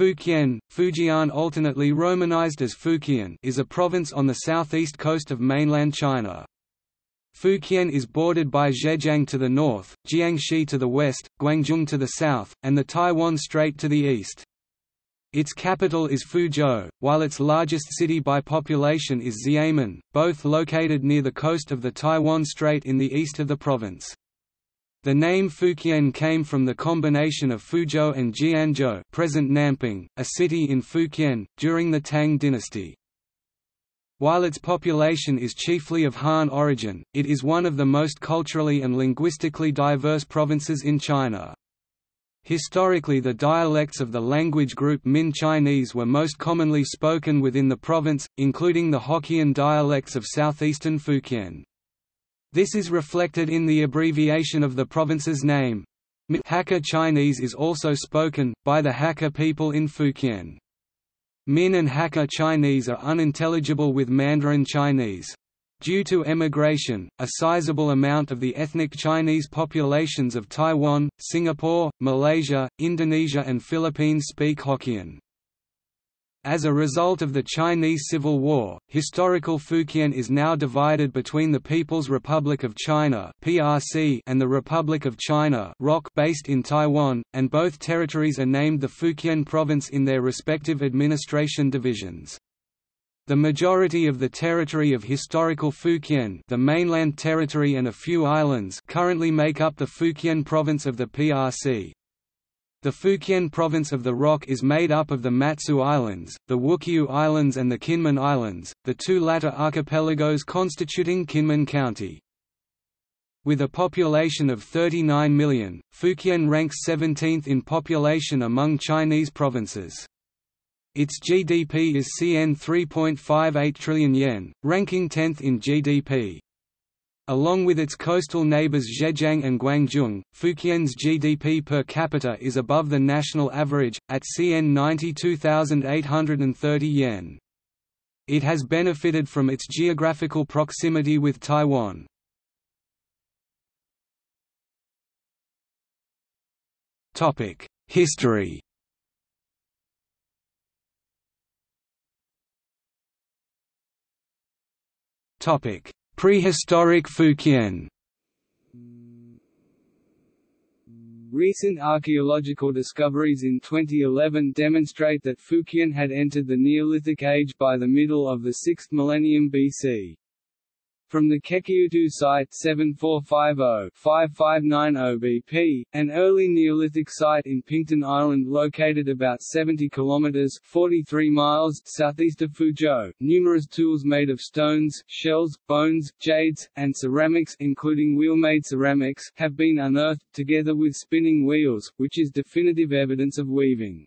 Fujian, Fujian alternately romanized as Fujian, is a province on the southeast coast of mainland China. Fujian is bordered by Zhejiang to the north, Jiangxi to the west, Guangdong to the south, and the Taiwan Strait to the east. Its capital is Fuzhou, while its largest city by population is Xiamen, both located near the coast of the Taiwan Strait in the east of the province. The name Fujian came from the combination of Fuzhou and Jianzhou, present Nanping, a city in Fujian, during the Tang dynasty. While its population is chiefly of Han origin, it is one of the most culturally and linguistically diverse provinces in China. Historically, the dialects of the language group Min Chinese were most commonly spoken within the province, including the Hokkien dialects of southeastern Fujian. This is reflected in the abbreviation of the province's name. Hakka Chinese is also spoken, by the Hakka people in Fujian. Min and Hakka Chinese are unintelligible with Mandarin Chinese. Due to emigration, a sizable amount of the ethnic Chinese populations of Taiwan, Singapore, Malaysia, Indonesia and Philippines speak Hokkien. As a result of the Chinese Civil War, historical Fujian is now divided between the People's Republic of China (PRC) and the Republic of China (ROC) based in Taiwan, and both territories are named the Fujian Province in their respective administration divisions. The majority of the territory of historical Fujian, the mainland territory and a few islands, currently make up the Fujian Province of the PRC. The Fujian province of the ROC is made up of the Matsu Islands, the Wukyu Islands and the Kinmen Islands, the two latter archipelagos constituting Kinmen County. With a population of 39 million, Fujian ranks 17th in population among Chinese provinces. Its GDP is CNY 3.58 trillion yen, ranking 10th in GDP. Along with its coastal neighbors Zhejiang and Guangdong, Fujian's GDP per capita is above the national average, at CNY 92,830 yen. It has benefited from its geographical proximity with Taiwan. History. Prehistoric Fujian. Recent archaeological discoveries in 2011 demonstrate that Fujian had entered the Neolithic Age by the middle of the 6th millennium BC. From the Keqiutou site 7450-5590 BP, an early Neolithic site in Pingtan Island located about 70 kilometers (43 miles) southeast of Fuzhou, numerous tools made of stones, shells, bones, jades, and ceramics, including wheel-made ceramics, have been unearthed, together with spinning wheels, which is definitive evidence of weaving.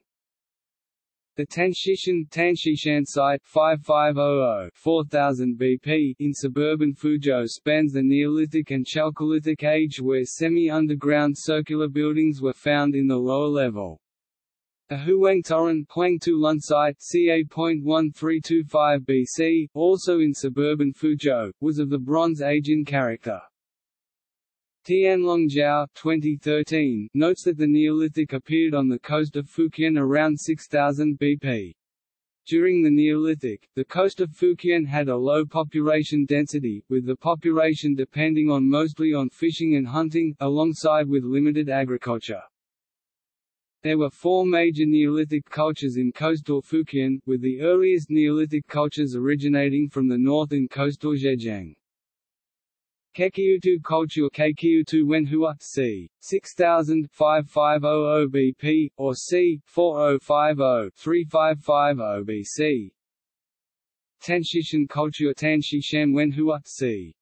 The Tanshishan site 5500-4000 BP in suburban Fuzhou spans the Neolithic and Chalcolithic age, where semi-underground circular buildings were found in the lower level. The Huangtulan site ca.1325 BC, also in suburban Fuzhou, was of the Bronze Age in character. Tianlong Zhao 2013 notes that the Neolithic appeared on the coast of Fujian around 6000 BP. During the Neolithic, the coast of Fujian had a low population density, with the population depending mostly on fishing and hunting, alongside with limited agriculture. There were four major Neolithic cultures in coastal Fujian, with the earliest Neolithic cultures originating from the north in coastal Zhejiang. Keqiutou culture Keqiutou Wenhua, c. 6000-5500 BP, or c. 4050-3550 BC. Tanshishan culture Tanshishan Wenhua, c.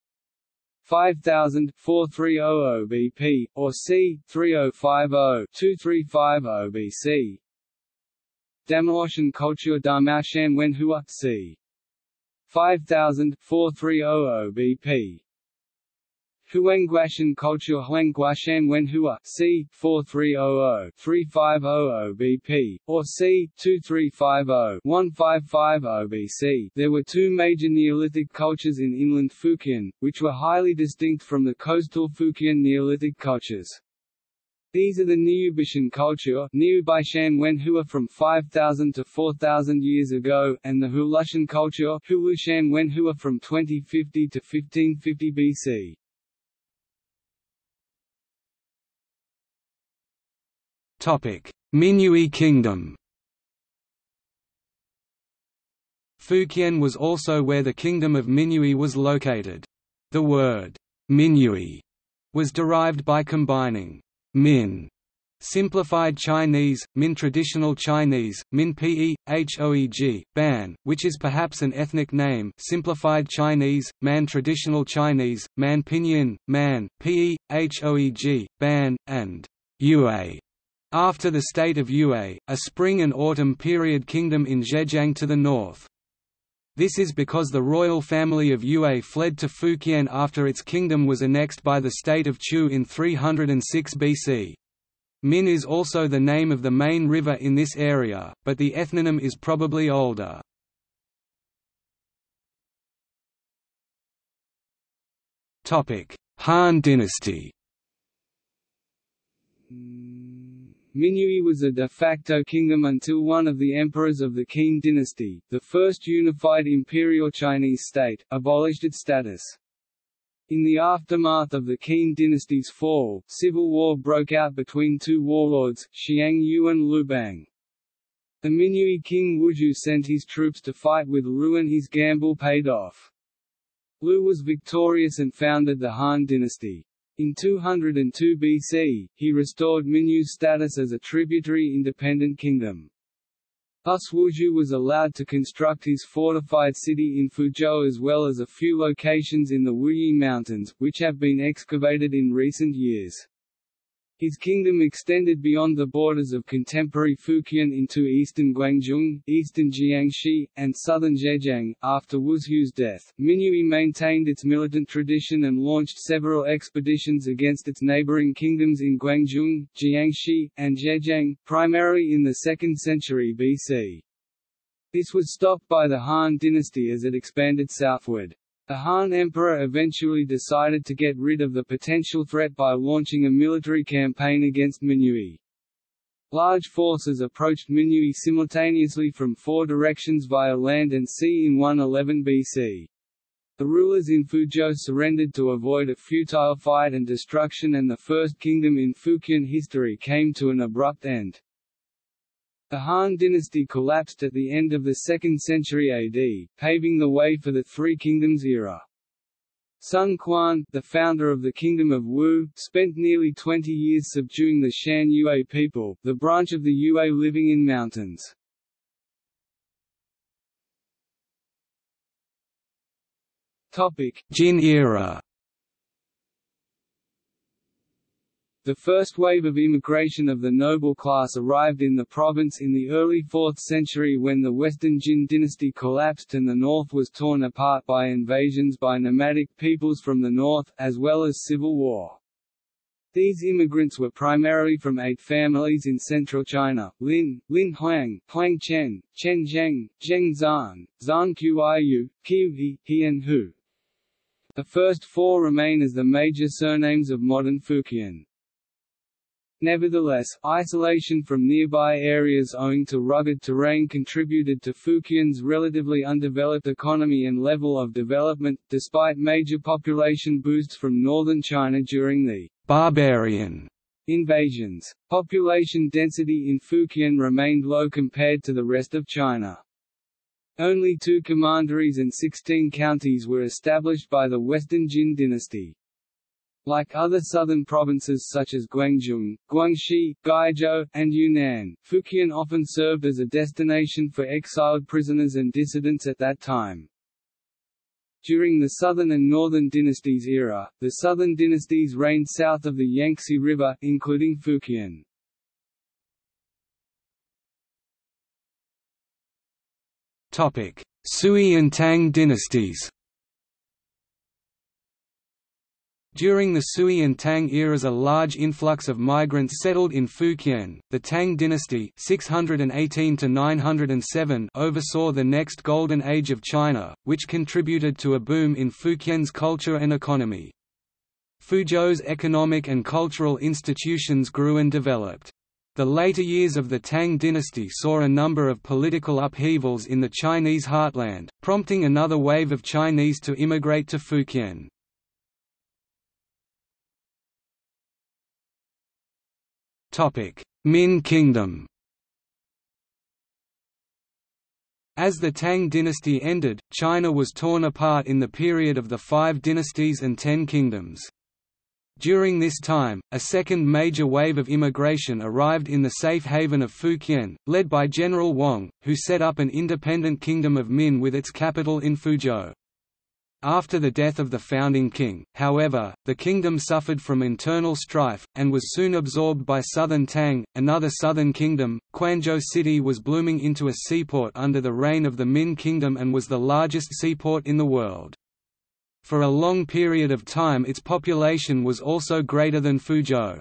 5000-4300 BP, or c. 3050-2350 BC. Damoshan culture Damoshan Wenhua, c. 5000-4300 BP. Huangguashan culture Huangguashan Wenhua, c. 4300-3500 BP, or c. 2350-1550 BC. There were two major Neolithic cultures in inland Fujian, which were highly distinct from the coastal Fujian Neolithic cultures. These are the Niubishan culture Niubishan Wenhua from 5,000 to 4,000 years ago, and the Hulushan culture Hulushan Wenhua from 2050 to 1550 BC. Minyue Kingdom. Fujian was also where the Kingdom of Minyue was located. The word Minyue was derived by combining Min, simplified Chinese, Min traditional Chinese, Min Pe, Hoeg, Ban, which is perhaps an ethnic name, simplified Chinese, Man traditional Chinese, Man Pinyin, Man, Pe, Hoeg, Ban, and Yue. After the state of Yue, a spring and autumn period kingdom in Zhejiang to the north. This is because the royal family of Yue fled to Fujian after its kingdom was annexed by the state of Chu in 306 BC. Min is also the name of the main river in this area, but the ethnonym is probably older. Han dynasty. Minyue was a de facto kingdom until one of the emperors of the Qin dynasty, the first unified imperial Chinese state, abolished its status. In the aftermath of the Qin dynasty's fall, civil war broke out between two warlords, Xiang Yu and Lu Bang. The Minyue king Wuzhu sent his troops to fight with Lu, and his gamble paid off. Lu was victorious and founded the Han dynasty. In 202 BC, he restored Minyue's status as a tributary independent kingdom. Thus Wuzhu was allowed to construct his fortified city in Fuzhou as well as a few locations in the Wuyi Mountains, which have been excavated in recent years. His kingdom extended beyond the borders of contemporary Fujian into eastern Guangdong, eastern Jiangxi, and southern Zhejiang. After Wuzhu's death, Minyue maintained its militant tradition and launched several expeditions against its neighboring kingdoms in Guangdong, Jiangxi, and Zhejiang, primarily in the 2nd century BC. This was stopped by the Han dynasty as it expanded southward. The Han emperor eventually decided to get rid of the potential threat by launching a military campaign against Minyue. Large forces approached Minyue simultaneously from four directions via land and sea in 111 BC. The rulers in Fuzhou surrendered to avoid a futile fight and destruction, and the first kingdom in Fujian history came to an abrupt end. The Han dynasty collapsed at the end of the 2nd century AD, paving the way for the Three Kingdoms era. Sun Quan, the founder of the Kingdom of Wu, spent nearly 20 years subduing the Shan Yue people, the branch of the Yue living in mountains. Jin era. The first wave of immigration of the noble class arrived in the province in the early 4th century when the Western Jin dynasty collapsed and the north was torn apart by invasions by nomadic peoples from the north, as well as civil war. These immigrants were primarily from 8 families in central China: Lin, Lin Huang, Huang Chen, Chen Zheng, Zheng Zan, Zan Qiu, Qiu He, He and Hu. The first four remain as the major surnames of modern Fujian. Nevertheless, isolation from nearby areas owing to rugged terrain contributed to Fujian's relatively undeveloped economy and level of development, despite major population boosts from northern China during the «barbarian» invasions. Population density in Fujian remained low compared to the rest of China. Only 2 commanderies and 16 counties were established by the Western Jin dynasty. Like other southern provinces such as Guangdong, Guangxi, Guizhou, and Yunnan, Fujian often served as a destination for exiled prisoners and dissidents at that time. During the Southern and Northern dynasties era, the Southern dynasties reigned south of the Yangtze River, including Fujian. Sui and Tang dynasties. During the Sui and Tang eras, a large influx of migrants settled in Fujian. The Tang dynasty (618–907) oversaw the next Golden Age of China, which contributed to a boom in Fujian's culture and economy. Fuzhou's economic and cultural institutions grew and developed. The later years of the Tang dynasty saw a number of political upheavals in the Chinese heartland, prompting another wave of Chinese to immigrate to Fujian. Min Kingdom. As the Tang dynasty ended, China was torn apart in the period of the Five Dynasties and Ten Kingdoms. During this time, a second major wave of immigration arrived in the safe haven of Fujian, led by General Wang, who set up an independent kingdom of Min with its capital in Fuzhou. After the death of the founding king, however, the kingdom suffered from internal strife, and was soon absorbed by southern Tang. Another southern kingdom, Quanzhou City, was blooming into a seaport under the reign of the Min Kingdom and was the largest seaport in the world. For a long period of time its population was also greater than Fuzhou.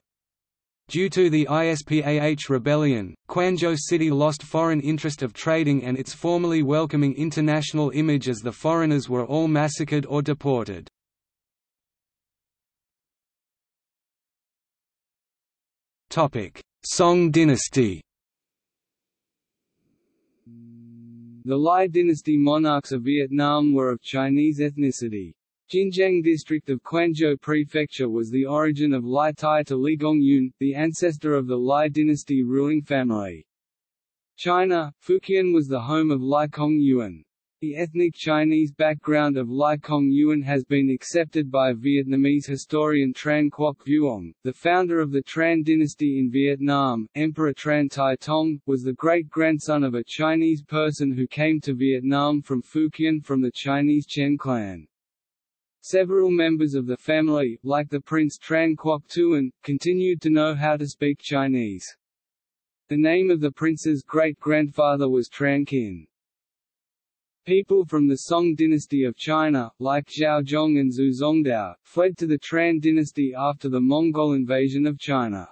Due to the Ispah rebellion, Quanzhou City lost foreign interest of trading and its formerly welcoming international image, as the foreigners were all massacred or deported. Song dynasty. The Lai dynasty monarchs of Vietnam were of Chinese ethnicity. Jinjiang district of Quanzhou Prefecture was the origin of Lai Tai to Lý Công Uẩn, the ancestor of the Lai dynasty ruling family. China, Fujian was the home of Lý Công Uẩn. The ethnic Chinese background of Lý Công Uẩn has been accepted by Vietnamese historian Tran Quoc Vuong. The founder of the Tran dynasty in Vietnam, Emperor Tran Tai Tong, was the great-grandson of a Chinese person who came to Vietnam from Fujian from the Chinese Chen clan. Several members of the family, like the Prince Tran Quoc Tuan, continued to know how to speak Chinese. The name of the prince's great-grandfather was Tran Qin. People from the Song dynasty of China, like Zhao Zhong and Zhu Zongdao, fled to the Tran dynasty after the Mongol invasion of China.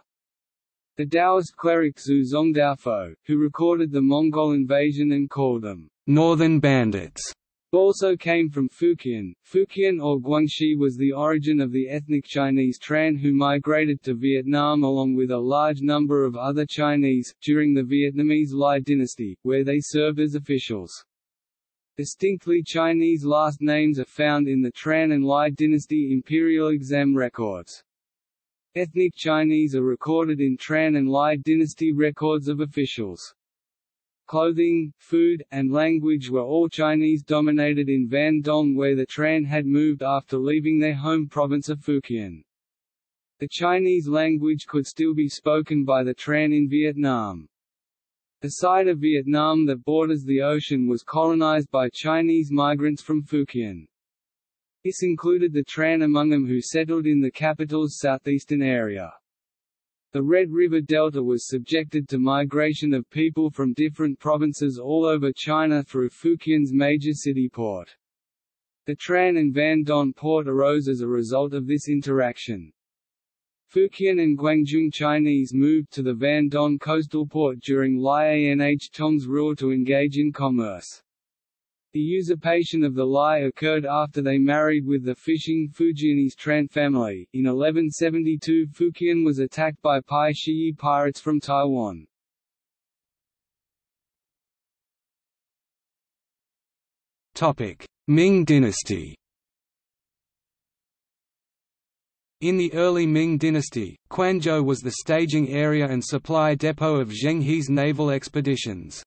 The Taoist cleric Zhu Zongdaofo, who recorded the Mongol invasion and called them, "Northern Bandits," also came from Fujian. Fujian or Guangxi was the origin of the ethnic Chinese Tran who migrated to Vietnam along with a large number of other Chinese, during the Vietnamese Lai dynasty, where they served as officials. Distinctly Chinese last names are found in the Tran and Lai dynasty imperial exam records. Ethnic Chinese are recorded in Tran and Lai dynasty records of officials. Clothing, food, and language were all Chinese-dominated in Van Don, where the Tran had moved after leaving their home province of Fujian. The Chinese language could still be spoken by the Tran in Vietnam. The side of Vietnam that borders the ocean was colonized by Chinese migrants from Fujian. This included the Tran among them who settled in the capital's southeastern area. The Red River Delta was subjected to migration of people from different provinces all over China through Fujian's major city port. The Tran and Van Don port arose as a result of this interaction. Fujian and Guangdong Chinese moved to the Van Don coastal port during Liang Tong's rule to engage in commerce. The usurpation of the Lai occurred after they married with the fishing Fujianese Tran family. In 1172, Fujian was attacked by Pai Shiyi pirates from Taiwan. Topic: Ming Dynasty. In the early Ming Dynasty, Quanzhou was the staging area and supply depot of Zheng He's naval expeditions.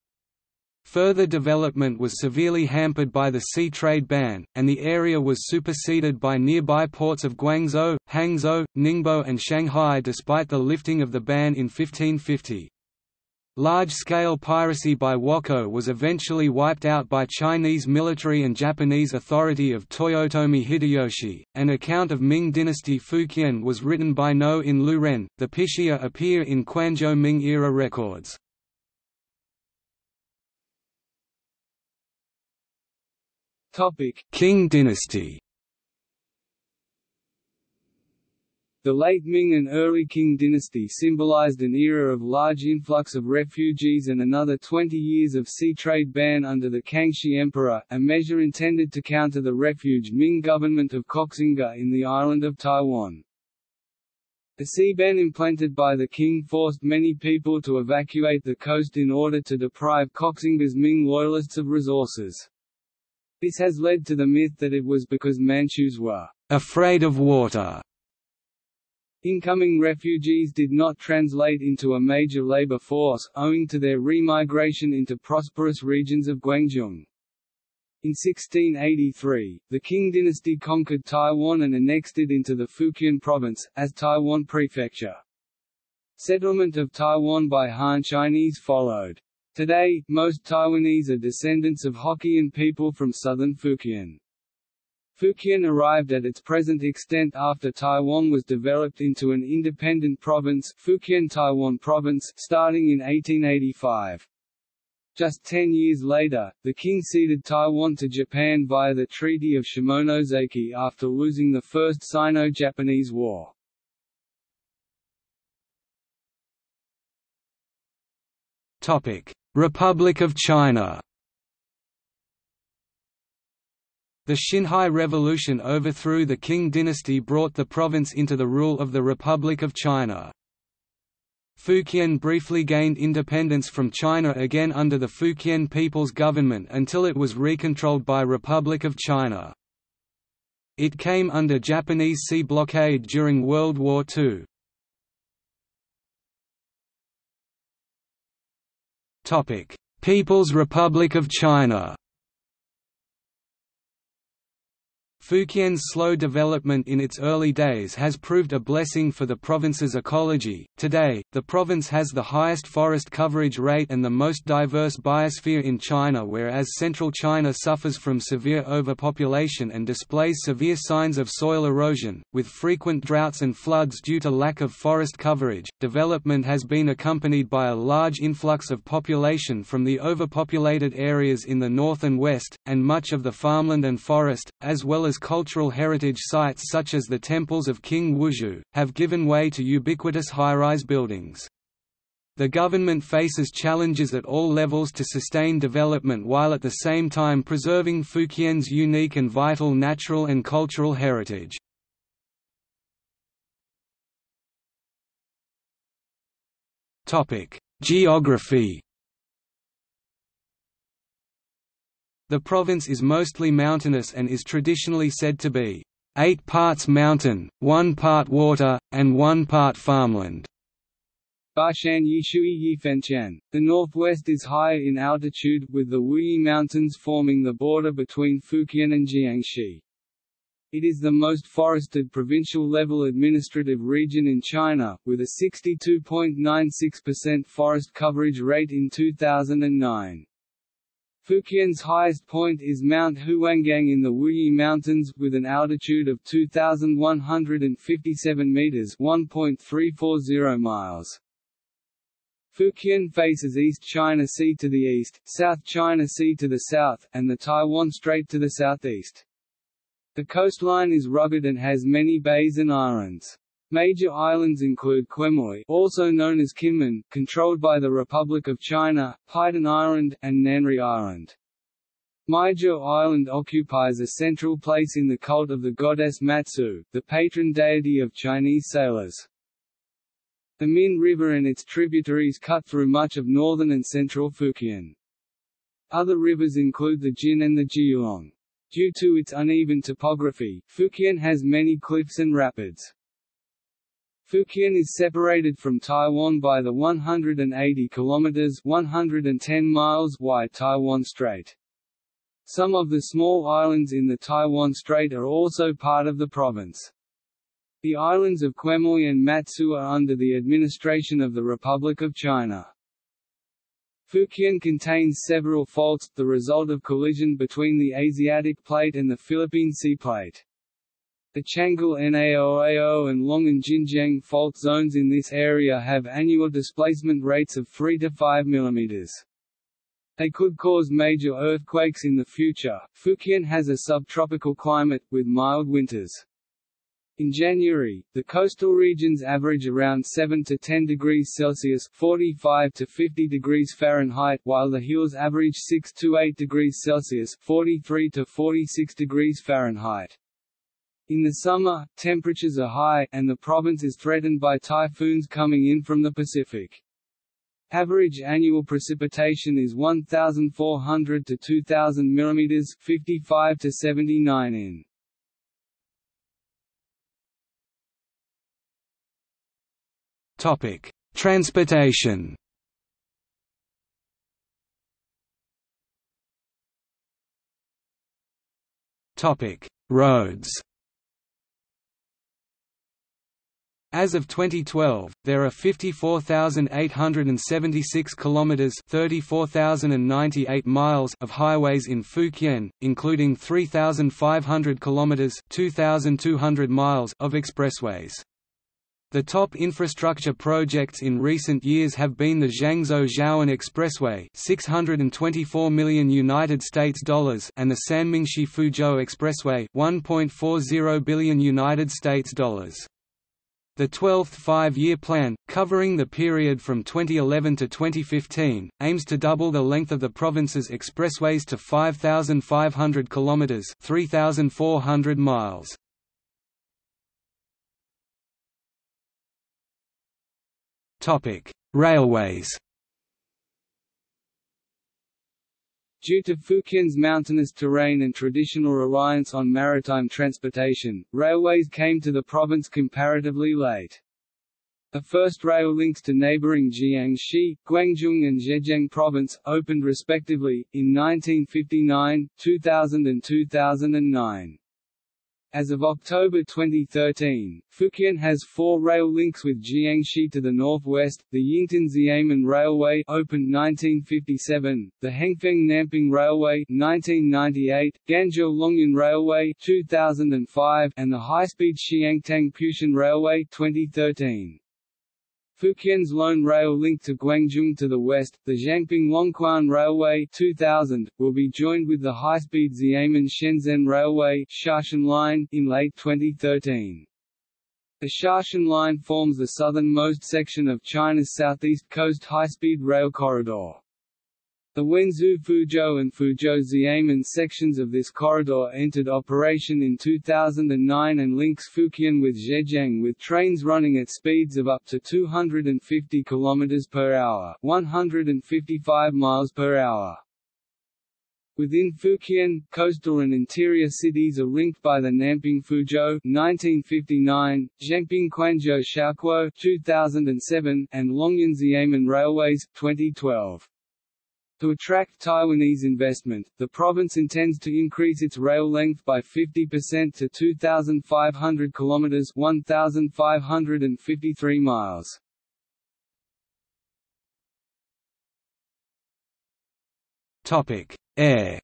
Further development was severely hampered by the sea trade ban, and the area was superseded by nearby ports of Guangzhou, Hangzhou, Ningbo and Shanghai despite the lifting of the ban in 1550. Large-scale piracy by Wako was eventually wiped out by Chinese military and Japanese authority of Toyotomi Hideyoshi. An account of Ming Dynasty Fujian was written by No in Luren. The Pishia appear in Quanzhou Ming-era records. Qing dynasty. The late Ming and early Qing dynasty symbolized an era of large influx of refugees and another 20 years of sea trade ban under the Kangxi Emperor, a measure intended to counter the refuge Ming government of Koxinga in the island of Taiwan. The seabed implanted by the king forced many people to evacuate the coast in order to deprive Koxinga's Ming loyalists of resources. This has led to the myth that it was because Manchus were afraid of water. Incoming refugees did not translate into a major labor force, owing to their remigration into prosperous regions of Guangdong. In 1683, the Qing dynasty conquered Taiwan and annexed it into the Fujian province, as Taiwan Prefecture. Settlement of Taiwan by Han Chinese followed. Today, most Taiwanese are descendants of Hokkien people from southern Fujian. Fujian arrived at its present extent after Taiwan was developed into an independent province, Fujian Taiwan Province, starting in 1885. Just 10 years later, the king ceded Taiwan to Japan via the Treaty of Shimonoseki after losing the First Sino-Japanese War. Topic: Republic of China. The Xinhai Revolution overthrew the Qing dynasty, brought the province into the rule of the Republic of China. Fujian briefly gained independence from China again under the Fujian People's Government until it was recontrolled by Republic of China. It came under Japanese sea blockade during World War II. People's Republic of China. Fujian's slow development in its early days has proved a blessing for the province's ecology. Today, the province has the highest forest coverage rate and the most diverse biosphere in China, whereas central China suffers from severe overpopulation and displays severe signs of soil erosion, with frequent droughts and floods due to lack of forest coverage. Development has been accompanied by a large influx of population from the overpopulated areas in the north and west, and much of the farmland and forest, as well as cultural heritage sites such as the temples of King Wuzhu, have given way to ubiquitous high-rise buildings. The government faces challenges at all levels to sustain development while at the same time preserving Fujian's unique and vital natural and cultural heritage. Geography. The province is mostly mountainous and is traditionally said to be 8 parts mountain, 1 part water, and 1 part farmland. The northwest is higher in altitude, with the Wuyi Mountains forming the border between Fujian and Jiangxi. It is the most forested provincial-level administrative region in China, with a 62.96% forest coverage rate in 2009. Fujian's highest point is Mount Huanggang in the Wuyi Mountains, with an altitude of 2,157 meters (1.340 miles). Fujian faces East China Sea to the east, South China Sea to the south, and the Taiwan Strait to the southeast. The coastline is rugged and has many bays and islands. Major islands include Quemoy, also known as Kinmen, controlled by the Republic of China, Hainan Island, and Nanri Island. Minyue Island occupies a central place in the cult of the goddess Matsu, the patron deity of Chinese sailors. The Min River and its tributaries cut through much of northern and central Fujian. Other rivers include the Jin and the Jiulong. Due to its uneven topography, Fujian has many cliffs and rapids. Fujian is separated from Taiwan by the 180 kilometers (110 miles) wide Taiwan Strait. Some of the small islands in the Taiwan Strait are also part of the province. The islands of Quemoy and Matsu are under the administration of the Republic of China. Fujian contains several faults, the result of collision between the Asiatic Plate and the Philippine Sea Plate. The Chang'e Naoao and Long and Jinjiang fault zones in this area have annual displacement rates of 3 to 5 mm. They could cause major earthquakes in the future. Fujian has a subtropical climate, with mild winters. In January, the coastal regions average around 7 to 10 degrees Celsius (45 to 50 degrees Fahrenheit), while the hills average 6 to 8 degrees Celsius (43 to 46 degrees Fahrenheit). In the summer, temperatures are high, and the province is threatened by typhoons coming in from the Pacific. Average annual precipitation is 1,400 to 2,000 mm, 55 to 79 in. Topic: Transportation. Topic: Roads. As of 2012, there are 54,876 kilometers (34,098 miles) of highways in Fujian, including 3,500 kilometers (2,200 miles) of expressways. The top infrastructure projects in recent years have been the Guangzhou-Xiamen Expressway, $624 million and the Sanmingxi-Fuzhou Expressway, $1.40 billion. The 12th Five-Year Plan, covering the period from 2011 to 2015, aims to double the length of the province's expressways to 5,500 kilometers (3,400 miles). Topic: Railways. Due to Fujian's mountainous terrain and traditional reliance on maritime transportation, railways came to the province comparatively late. The first rail links to neighboring Jiangxi, Guangdong and Zhejiang province, opened respectively, in 1959, 2000 and 2009. As of October 2013, Fujian has 4 rail links with Jiangxi to the northwest, the Yingtan-Xiamen Railway opened 1957, the Hengfeng-Nanping Railway 1998, Ganzhou-Longyan Railway 2005, and the high-speed Xiangtang-Puxian Railway 2013. Fujian's lone rail link to Guangdong to the west, the Zhangping-Longquan Railway 2000, will be joined with the high-speed Xiamen-Shenzhen Railway Shaoshan Line in late 2013. The Shaoshan Line forms the southernmost section of China's southeast coast high-speed rail corridor. The Wenzhou-Fuzhou and Fuzhou-Xiamen sections of this corridor entered operation in 2009 and links Fujian with Zhejiang with trains running at speeds of up to 250 km per hour, 155 miles per hour. Within Fujian, coastal and interior cities are linked by the Nanping-Fuzhou 1959, Zhangping-Quanzhou-Shaoguo 2007, and Longyan-Xiamen Railways 2012. To attract Taiwanese investment, the province intends to increase its rail length by 50% to 2,500 km (1,553 miles). Topic: Air.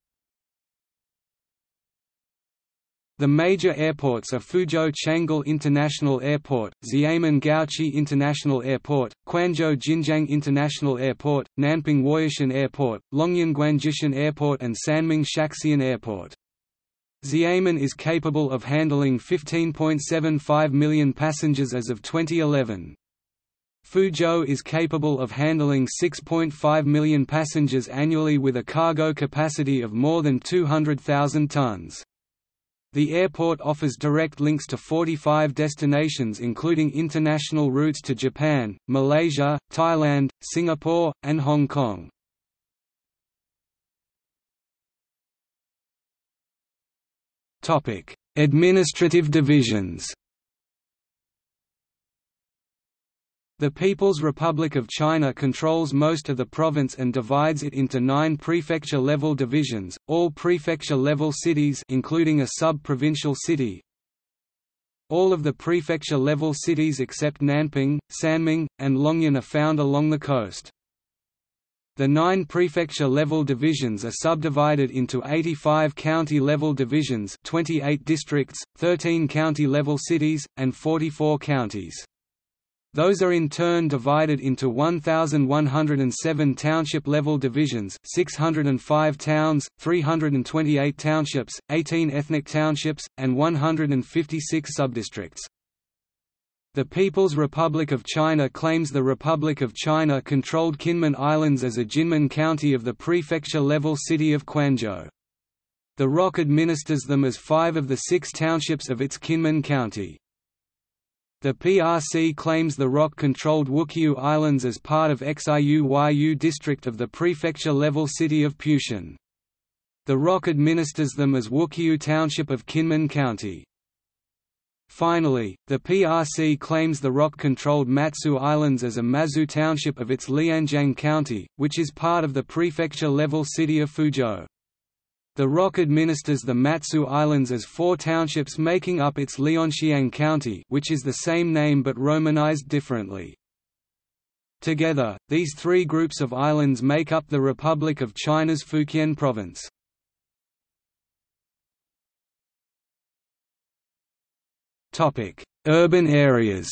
The major airports are Fuzhou Chang'an International Airport, Xiamen Gaochi International Airport, Quanzhou Jinjiang International Airport, Nanping Wuishan Airport, Longyan Guangxishan Airport and Sanming Shaxian Airport. Xiamen is capable of handling 15.75 million passengers as of 2011. Fuzhou is capable of handling 6.5 million passengers annually with a cargo capacity of more than 200,000 tons. The airport offers direct links to 45 destinations including international routes to Japan, Malaysia, Thailand, Singapore, and Hong Kong. Administrative divisions. The People's Republic of China controls most of the province and divides it into 9 prefecture-level divisions, all prefecture-level cities including a sub-provincial city. All of the prefecture-level cities except Nanping, Sanming, and Longyan are found along the coast. The 9 prefecture-level divisions are subdivided into 85 county-level divisions, 28 districts, 13 county-level cities, and 44 counties. Those are in turn divided into 1,107 township-level divisions, 605 towns, 328 townships, 18 ethnic townships, and 156 subdistricts. The People's Republic of China claims the Republic of China-controlled Kinmen Islands as a Jinmen county of the prefecture-level city of Quanzhou. The ROC administers them as 5 of the 6 townships of its Kinmen County. The PRC claims the ROC-controlled Wukyu Islands as part of Xiuyu district of the prefecture-level city of Puxin. The ROC administers them as Wukyu Township of Kinmen County. Finally, the PRC claims the ROC-controlled Matsu Islands as a Mazu township of its Lianjiang County, which is part of the prefecture-level city of Fuzhou. The ROC administers the Matsu Islands as 4 townships making up its Lianxiang County, which is the same name but romanized differently. Together, these 3 groups of islands make up the Republic of China's Fujian province. Urban areas.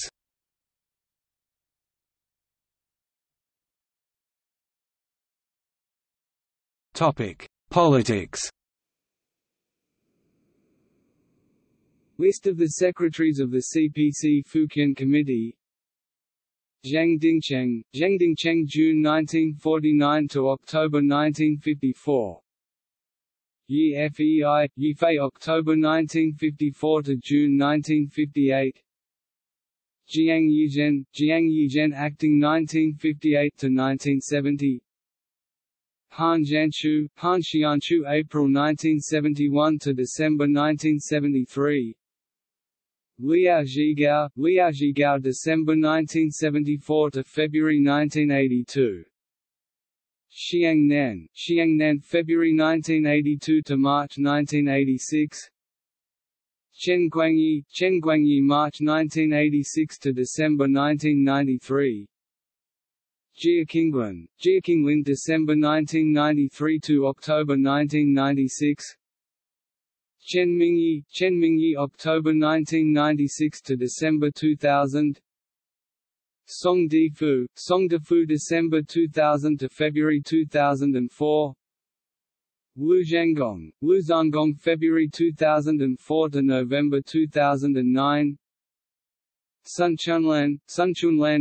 Politics. List of the secretaries of the CPC Fujian Committee. Zhang Dingcheng, June 1949 to October 1954. Yi Fei, October 1954 to June 1958. Jiang Yizhen, acting 1958 to 1970. Han Xianchu, April 1971 to December 1973. Liao Zhigao, December 1974 to February 1982. Xiangnan, February 1982 to March 1986. Chen Guangyi, March 1986 to December 1993. Jia Qinglin, December 1993 to October 1996. Chen Mingyi, October 1996 to December 2000. Song Defu, December 2000 to February 2004. Lu Zhanggong, February 2004 to November 2009. Sun Chunlan,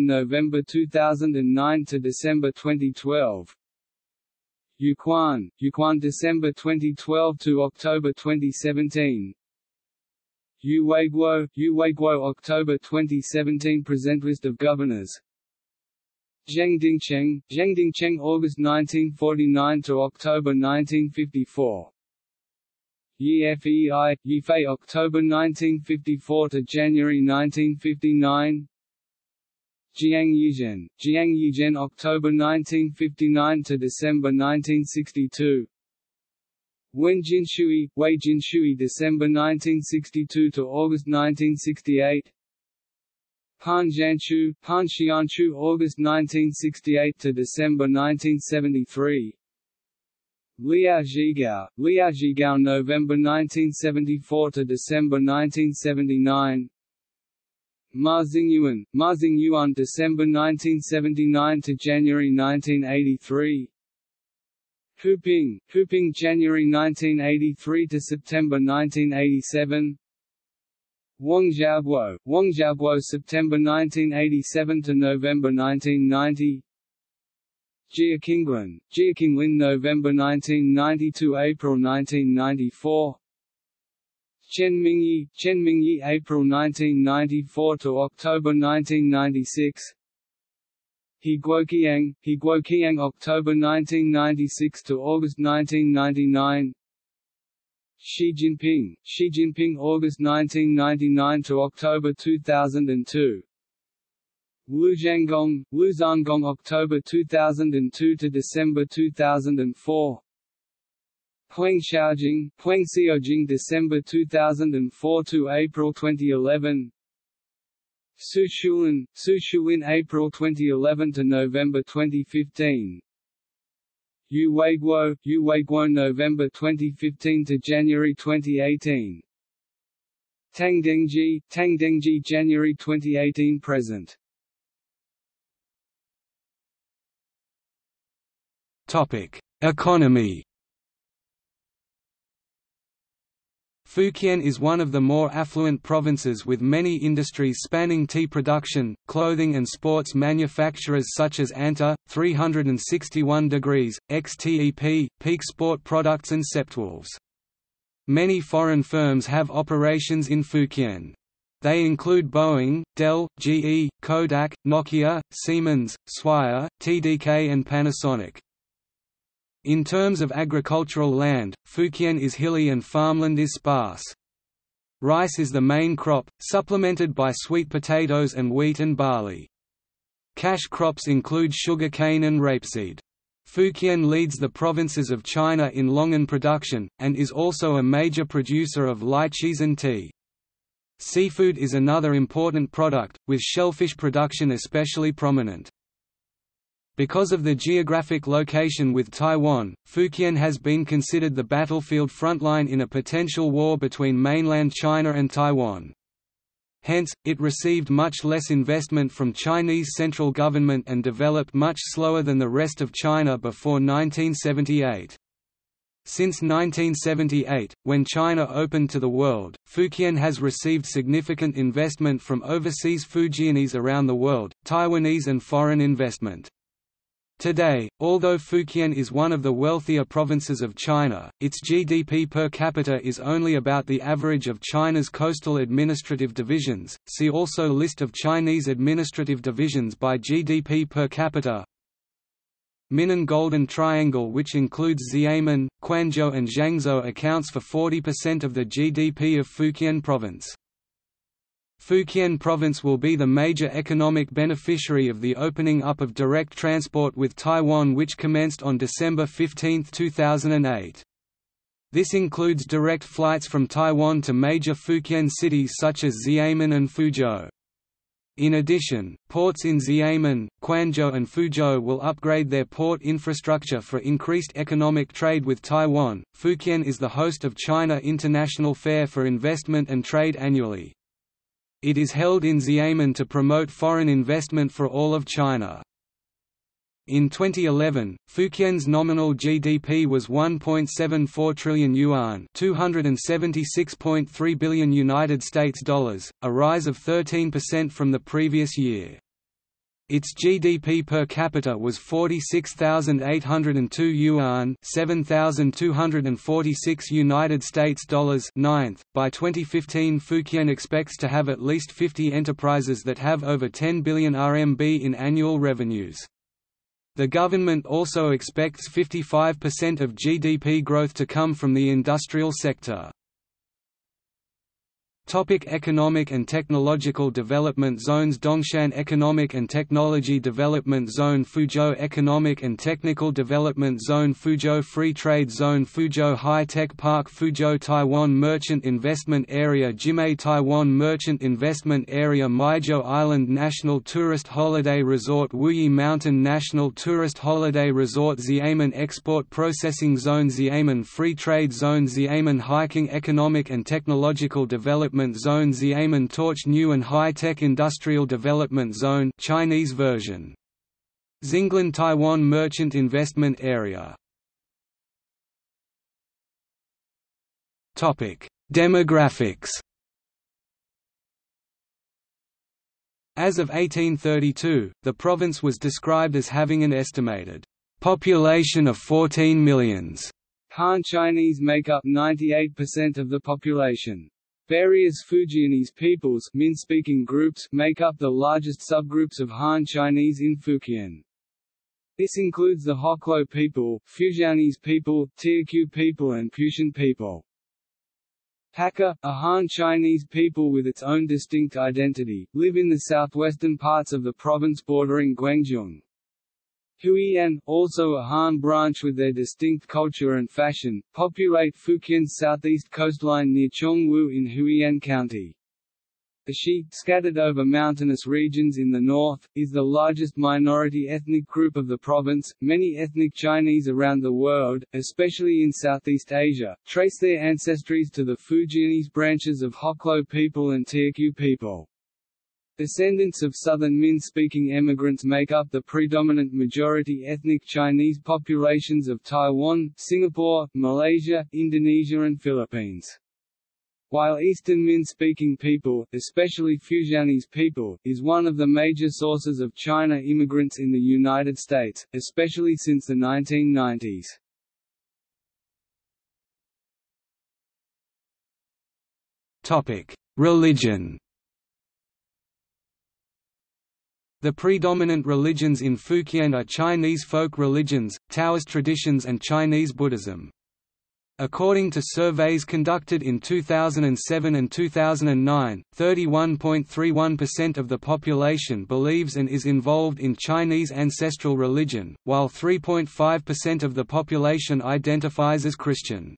November 2009 to December 2012. Yuquan, December 2012 to October 2017. Yuweguo, October 2017. Present list of governors. Zhang Dingcheng, August 1949 to October 1954. Yi Fei, October 1954 to January 1959. Jiang Yizhen, October 1959 to December 1962. Wei Jinshui, December 1962 to August 1968. Han Xianchu, August 1968 to December 1973. Liao Zhigao, November 1974 to December 1979. Ma Xingyuan, December 1979 to January 1983. Huping, January 1983 to September 1987. Wang Xiaobo, September 1987 to November 1990. Jia Qinglin, November 1990 to April 1994. Chen Mingyi, April 1994 to October 1996. Higuoqiang, October 1996 to August 1999. Xi Jinping, August 1999 to October 2002. Lu Zhanggong, October 2002 to December 2004. Huang Xiaojing, December 2004 to April 2011. Su Shulin, April 2011 to November 2015. Yu Weiguo, November 2015 to January 2018. Tang Dengji, January 2018 present. Topic: Economy. Fujian is one of the more affluent provinces, with many industries spanning tea production, clothing and sports manufacturers such as Anta, 361°, XTEP, Peak Sport Products and Septuals. Many foreign firms have operations in Fujian. They include Boeing, Dell, GE, Kodak, Nokia, Siemens, Swire, TDK and Panasonic. In terms of agricultural land, Fujian is hilly and farmland is sparse. Rice is the main crop, supplemented by sweet potatoes and wheat and barley. Cash crops include sugar cane and rapeseed. Fujian leads the provinces of China in longan production, and is also a major producer of lychees and tea. Seafood is another important product, with shellfish production especially prominent. Because of the geographic location with Taiwan, Fujian has been considered the battlefield frontline in a potential war between mainland China and Taiwan. Hence, it received much less investment from Chinese central government and developed much slower than the rest of China before 1978. Since 1978, when China opened to the world, Fujian has received significant investment from overseas Fujianese around the world, Taiwanese and foreign investment. Today, although Fujian is one of the wealthier provinces of China, its GDP per capita is only about the average of China's coastal administrative divisions. See also list of Chinese administrative divisions by GDP per capita. Minnan Golden Triangle, which includes Xiamen, Quanzhou and Guangzhou, accounts for 40% of the GDP of Fujian province. Fujian province will be the major economic beneficiary of the opening up of direct transport with Taiwan, which commenced on December 15, 2008. This includes direct flights from Taiwan to major Fujian cities such as Xiamen and Fuzhou. In addition, ports in Xiamen, Quanzhou and Fuzhou will upgrade their port infrastructure for increased economic trade with Taiwan. Fujian is the host of China International Fair for Investment and Trade annually. It is held in Xiamen to promote foreign investment for all of China. In 2011, Fujian's nominal GDP was 1.74 trillion yuan, $276.3 billion United States dollars, a rise of 13% from the previous year. Its GDP per capita was 46,802 yuan, 7,246 United States dollars, 9th. By 2015, Fujian expects to have at least 50 enterprises that have over 10 billion RMB in annual revenues. The government also expects 55% of GDP growth to come from the industrial sector. Topic: Economic and Technological Development Zones. Dongshan Economic and Technology Development Zone, Fuzhou Economic and Technical Development Zone, Fuzhou Free Trade Zone, Fuzhou High Tech Park, Fuzhou Taiwan Merchant Investment Area, Jimei Taiwan Merchant Investment Area, Maizhou Island National Tourist Holiday Resort, Wuyi Mountain National Tourist Holiday Resort, Xiamen Export Processing Zone, Xiamen Free Trade Zone, Xiamen Hiking Economic and Technological Development Zone, Xiamen Torch New and High Tech Industrial Development Zone, Chinese version. Zinglan Taiwan Merchant Investment Area. Topic: Demographics. As of 1832, the province was described as having an estimated population of 14 million. Han Chinese make up 98% of the population. Various Fujianese peoples, Min-speaking groups, make up the largest subgroups of Han Chinese in Fujian. This includes the Hoklo people, Fujianese people, Teochew people and Kushan people. Hakka, a Han Chinese people with its own distinct identity, live in the southwestern parts of the province bordering Guangdong. Huiyan, also a Han branch with their distinct culture and fashion, populate Fujian's southeast coastline near Chongwu in Huiyan County. The Shi, scattered over mountainous regions in the north, is the largest minority ethnic group of the province. Many ethnic Chinese around the world, especially in Southeast Asia, trace their ancestries to the Fujianese branches of Hoklo people and Teochew people. Descendants of southern Min-speaking emigrants make up the predominant majority ethnic Chinese populations of Taiwan, Singapore, Malaysia, Indonesia and Philippines. While eastern Min-speaking people, especially Fujianese people, is one of the major sources of China immigrants in the United States, especially since the 1990s. Religion. The predominant religions in Fujian are Chinese folk religions, Taoist traditions and Chinese Buddhism. According to surveys conducted in 2007 and 2009, 31.31% of the population believes and is involved in Chinese ancestral religion, while 3.5% of the population identifies as Christian.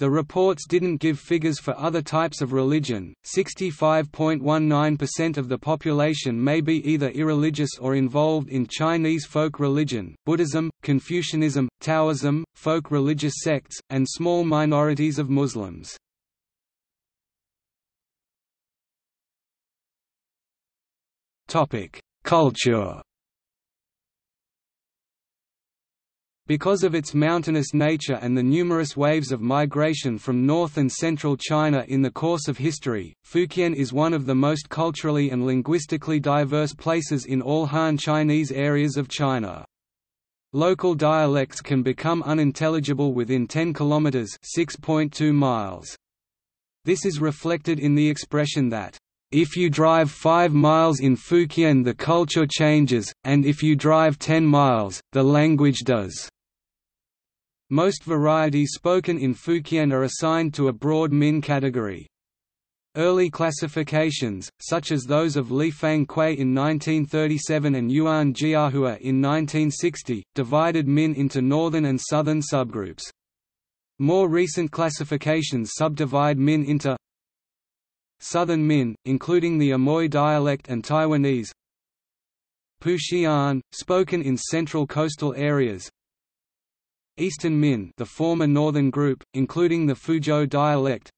The reports didn't give figures for other types of religion. 65.19% of the population may be either irreligious or involved in Chinese folk religion, Buddhism, Confucianism, Taoism, folk religious sects, and small minorities of Muslims. Culture. Because of its mountainous nature and the numerous waves of migration from north and central China in the course of history, Fujian is one of the most culturally and linguistically diverse places in all Han Chinese areas of China. Local dialects can become unintelligible within 10 kilometers (6.2 miles). This is reflected in the expression that, "If you drive 5 miles in Fujian, the culture changes, and if you drive 10 miles, the language does." Most varieties spoken in Fujian are assigned to a broad Min category. Early classifications, such as those of Li Fang Kuei in 1937 and Yuan Jiahua in 1960, divided Min into northern and southern subgroups. More recent classifications subdivide Min into Southern Min, including the Amoy dialect and Taiwanese, Puxian, spoken in central coastal areas, Eastern Min, the former northern group, including the Fuzhou dialect,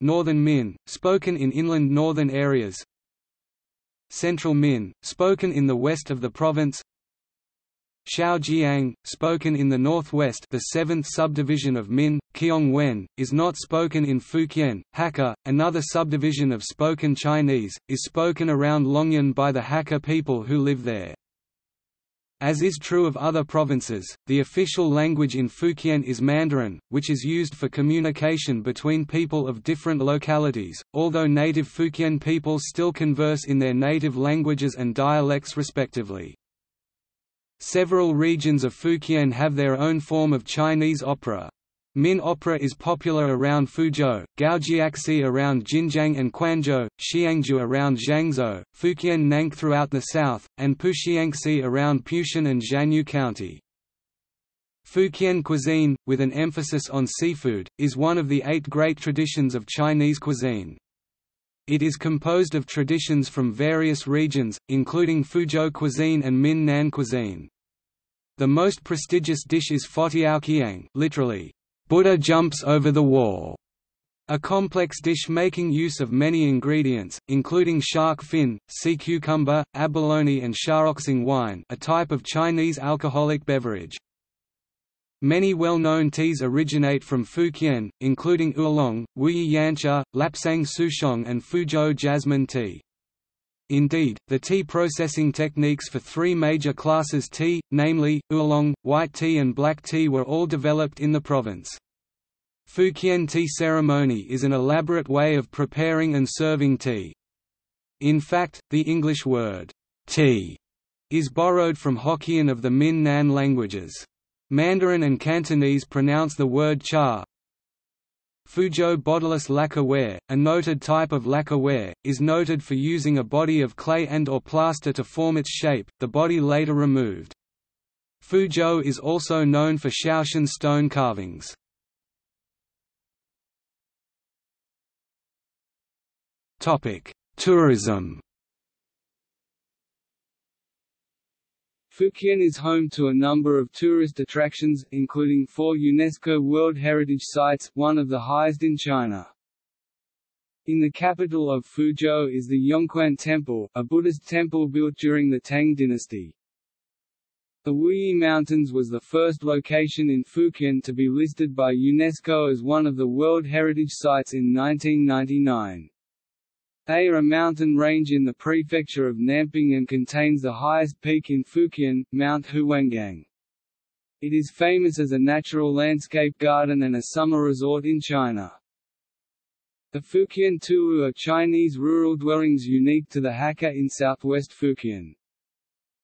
Northern Min, spoken in inland northern areas, Central Min, spoken in the west of the province, Shaojiang, spoken in the northwest, the seventh subdivision of Min, Qiongwen, is not spoken in Fujian. Hakka, another subdivision of spoken Chinese, is spoken around Longyan by the Hakka people who live there. As is true of other provinces, the official language in Fujian is Mandarin, which is used for communication between people of different localities, although native Fujian people still converse in their native languages and dialects respectively. Several regions of Fujian have their own form of Chinese opera. Min opera is popular around Fuzhou, Gaojiaxi around Jinjiang and Quanzhou, Xiangju around Zhangzhou, Fujian Nank throughout the south, and Puxiangxi around Pushan and Zhanyu County. Fujian cuisine, with an emphasis on seafood, is one of the 8 great traditions of Chinese cuisine. It is composed of traditions from various regions, including Fuzhou cuisine and Min-Nan cuisine. The most prestigious dish is fotiaoqiang, literally, "Buddha jumps over the wall", a complex dish making use of many ingredients, including shark fin, sea cucumber, abalone and shaoxing wine, a type of Chinese alcoholic beverage. Many well-known teas originate from Fujian, including oolong, Wuyi Yancha, Lapsang Souchong and Fuzhou jasmine tea. Indeed, the tea processing techniques for 3 major classes tea, namely, oolong, white tea and black tea, were all developed in the province. Fujian tea ceremony is an elaborate way of preparing and serving tea. In fact, the English word, tea, is borrowed from Hokkien of the Min-Nan languages. Mandarin and Cantonese pronounce the word cha. Fuzhou bodiless lacquer ware, a noted type of lacquer ware, is noted for using a body of clay and/or plaster to form its shape, the body later removed. Fuzhou is also known for Shaoshan stone carvings. Tourism. Fujian is home to a number of tourist attractions, including 4 UNESCO World Heritage Sites, one of the highest in China. In the capital of Fuzhou is the Yongquan Temple, a Buddhist temple built during the Tang dynasty. The Wuyi Mountains was the first location in Fujian to be listed by UNESCO as one of the World Heritage Sites in 1999. They are a mountain range in the prefecture of Nanping and contains the highest peak in Fujian, Mount Huanggang. It is famous as a natural landscape garden and a summer resort in China. The Fujian Tuwu are Chinese rural dwellings unique to the Hakka in southwest Fujian.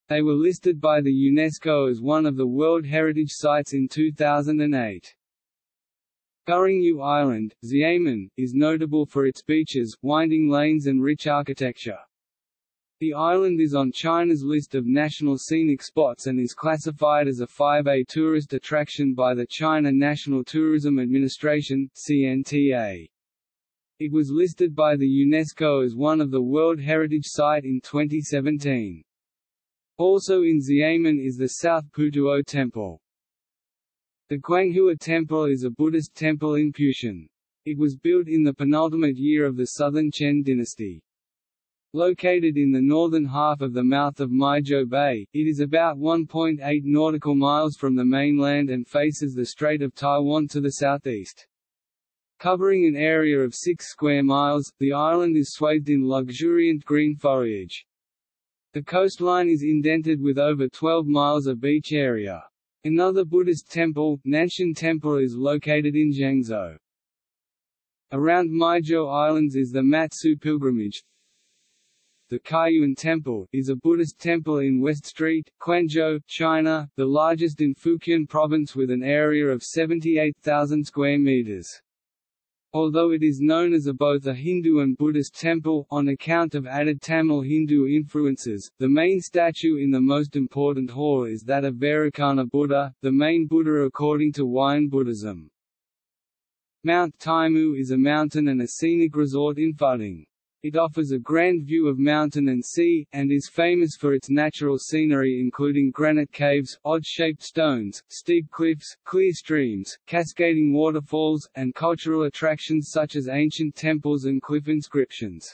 They were listed by the UNESCO as one of the World Heritage Sites in 2008. Guringyu Island, Xiamen, is notable for its beaches, winding lanes and rich architecture. The island is on China's list of national scenic spots and is classified as a 5A tourist attraction by the China National Tourism Administration (CNTA). It was listed by the UNESCO as one of the World Heritage Site in 2017. Also in Xiamen is the South Putuo Temple. The Guanghua Temple is a Buddhist temple in Puxian. It was built in the penultimate year of the Southern Chen dynasty. Located in the northern half of the mouth of Maizhou Bay, it is about 1.8 nautical miles from the mainland and faces the Strait of Taiwan to the southeast. Covering an area of 6 square miles, the island is swathed in luxuriant green foliage. The coastline is indented with over 12 miles of beach area. Another Buddhist temple, Nanshan Temple, is located in Guangzhou. Around Maizhou Islands is the Matsu Pilgrimage. The Kaiyuan Temple is a Buddhist temple in West Street, Quanzhou, China, the largest in Fujian province with an area of 78,000 square meters. Although it is known as both a Hindu and Buddhist temple, on account of added Tamil Hindu influences, the main statue in the most important hall is that of Vairocana Buddha, the main Buddha according to Wayan Buddhism. Mount Taimu is a mountain and a scenic resort in Fujian. It offers a grand view of mountain and sea, and is famous for its natural scenery including granite caves, odd-shaped stones, steep cliffs, clear streams, cascading waterfalls, and cultural attractions such as ancient temples and cliff inscriptions.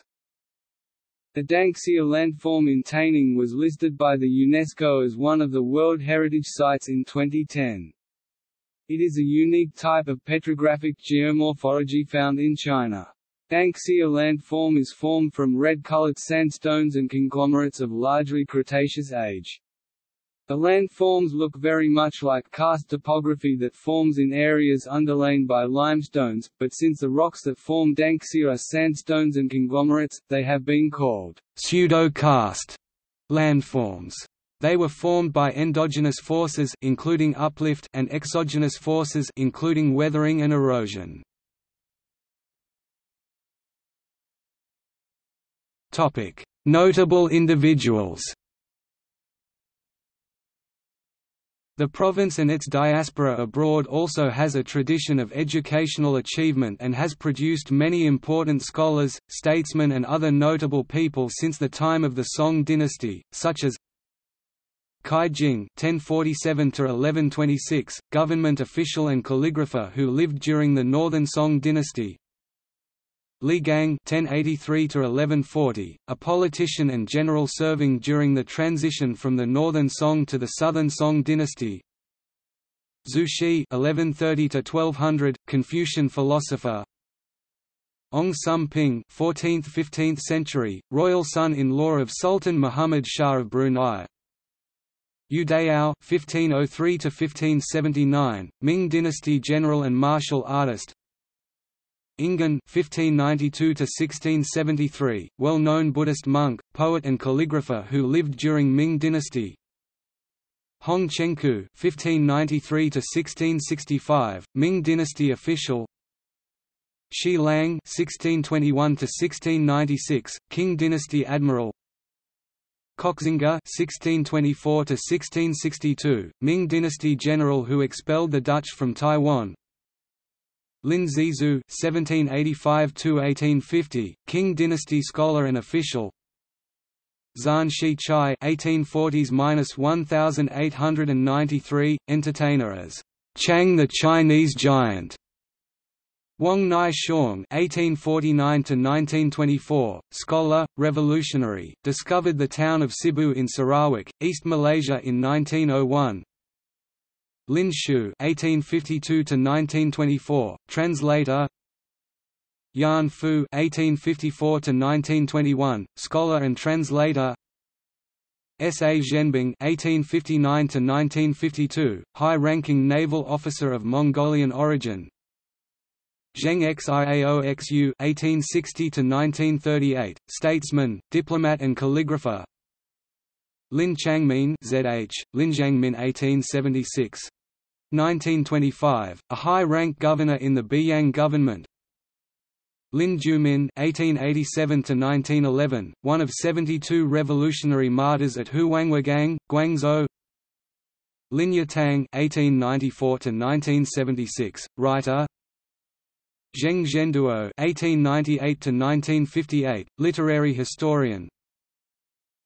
The Dangxia landform in Taining was listed by the UNESCO as one of the World Heritage Sites in 2010. It is a unique type of petrographic geomorphology found in China. Dangxia landform is formed from red-colored sandstones and conglomerates of largely Cretaceous age. The landforms look very much like karst topography that forms in areas underlain by limestones, but since the rocks that form Dangxia are sandstones and conglomerates, they have been called pseudo-karst landforms. They were formed by endogenous forces, including uplift, and exogenous forces, including weathering and erosion. Notable individuals. The province and its diaspora abroad also has a tradition of educational achievement and has produced many important scholars, statesmen and other notable people since the time of the Song dynasty, such as Kai Jing (1047–1126), government official and calligrapher who lived during the Northern Song dynasty. Li Gang (1083–1140), a politician and general serving during the transition from the Northern Song to the Southern Song dynasty. Zhu Xi (1130–1200), Confucian philosopher. Ong Sum Ping (14th–15th century), royal son-in-law of Sultan Muhammad Shah of Brunei. Yu Dayao (1503–1579), Ming dynasty general and martial artist. Ingen (1592–1673), well-known Buddhist monk, poet and calligrapher who lived during Ming dynasty. Hong Chengku (1593–1665), Ming dynasty official. Shi Lang (1621–1696), Qing dynasty admiral. Koxinga (1624–1662), Ming dynasty general who expelled the Dutch from Taiwan. Lin Zizhu (1785–1850), Qing dynasty scholar and official. Zan Shichai (1840s–1893), entertainer as Chang the Chinese Giant. Wang Nai Shong (1849–1924), scholar, revolutionary, discovered the town of Sibu in Sarawak, East Malaysia in 1901. Lin Shu (1852–1924), translator. Yan Fu (1854–1921), scholar and translator. S. A. Zhenbing (1859–1952), high-ranking naval officer of Mongolian origin. Zheng Xiaoxu (1860–1938), statesman, diplomat, and calligrapher. Lin Changmin (ZH: Lin Zhangmin, 1876–1925), a high-rank governor in the Biyang government. Lin Jumin (1887–1911), one of 72 revolutionary martyrs at Huangguashan, Guangzhou. Lin Yatang (1894–1976), writer. Zheng Zhenduo (1898–1958), literary historian.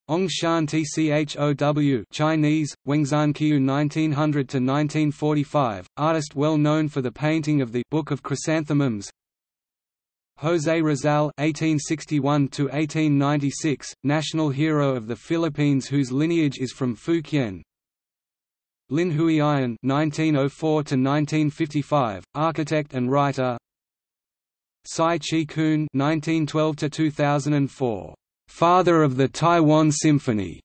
Ong Shan Tchow (Chinese: Wangzhanqiu, 1900–1945), artist well known for the painting of the Book of Chrysanthemums. José Rizal (1861–1896), national hero of the Philippines whose lineage is from Fujian. Lin Huiyan (1904–1955), architect and writer. Tsai Chi-kun (1912–2004), father of the Taiwan Symphony.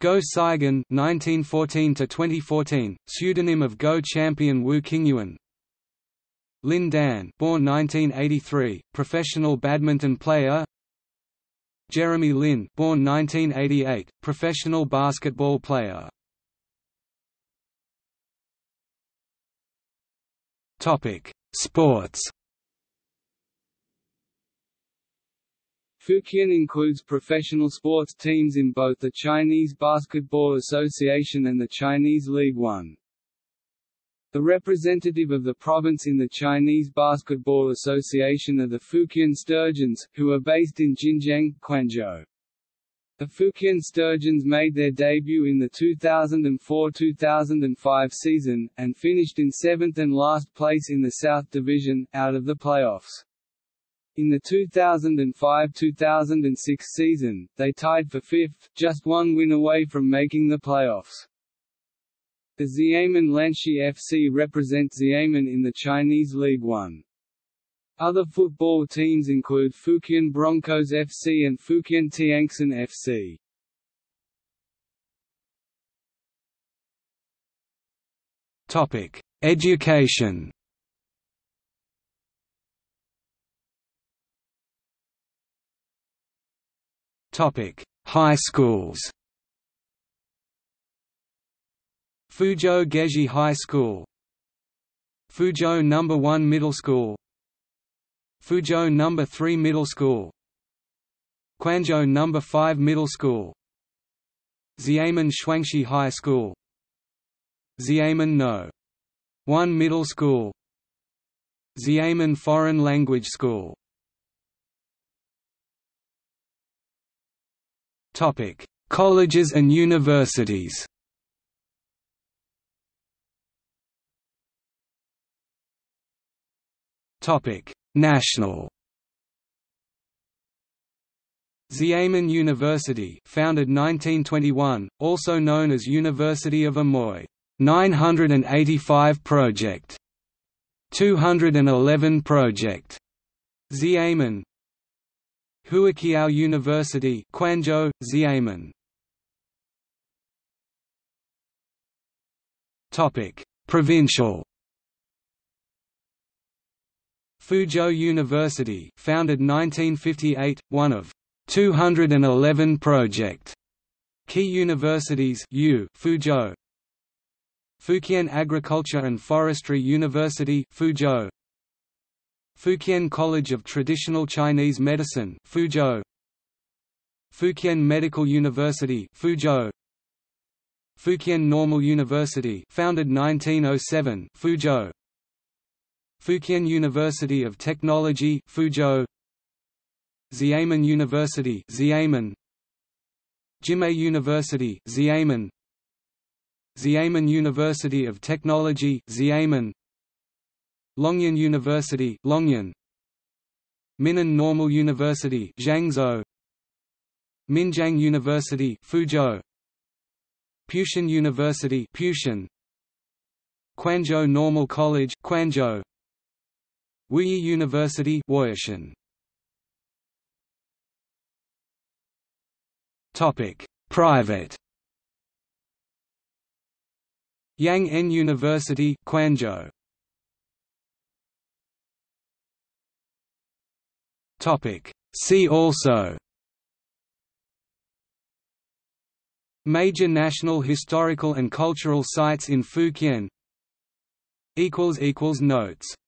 Go Saigon (1914–2014), pseudonym of Go champion Wu Qingyuan. Lin Dan, born 1983, professional badminton player. Jeremy Lin, born 1988, professional basketball player. Topic: Sports. Fujian includes professional sports teams in both the Chinese Basketball Association and the Chinese League One. The representative of the province in the Chinese Basketball Association are the Fujian Sturgeons, who are based in Xinjiang, Quanzhou. The Fujian Sturgeons made their debut in the 2004–2005 season, and finished in 7th and last place in the South Division, out of the playoffs. In the 2005–2006 season, they tied for 5th, just one win away from making the playoffs. The Xiamen Lanxi FC represent Xiamen in the Chinese League One. Other football teams include Fujian Broncos FC and Fujian Tianxin FC. Topic: Education. Topic: High schools. Fuzhou Geji High School, Fuzhou No. 1 Middle School, Fuzhou No. 3 Middle School, Quanzhou No. 5 Middle School, Xiamen Shuangxi High School, Xiamen No. 1 Middle School, Xiamen Foreign Language School. Topic: Colleges and universities. Topic: National. Xiamen University, founded 1921, also known as University of Amoy, 985 Project, 211 Project, Xiamen. Huaqiao University, Quanzhou, Xiamen. Topic: Provincial. Fuzhou University, founded 1958, one of 211 Project Key Universities U, Fuzhou. Fujian Agriculture and Forestry University, Fuzhou. Fujian College of Traditional Chinese Medicine, Fuzhou. Fujian Medical University, Fuzhou. Fujian Normal University, founded 1907, Fuzhou. Fujian University of Technology, Fuzhou. Xiamen University, Xiamen. Jimei University, Xiamen. Xiamen University of Technology, Xiamen. Longyan University, Longyan. Minnan Normal University, Zhangzhou. Minjiang University, Fuzhou. Puxin University, Puxin. Quanzhou Normal College, Quanzhou. Wuyi University, Wuyishan. Topic: Private. Yang'an University, Quanzhou. See also: Major national historical and cultural sites in Fujian. Notes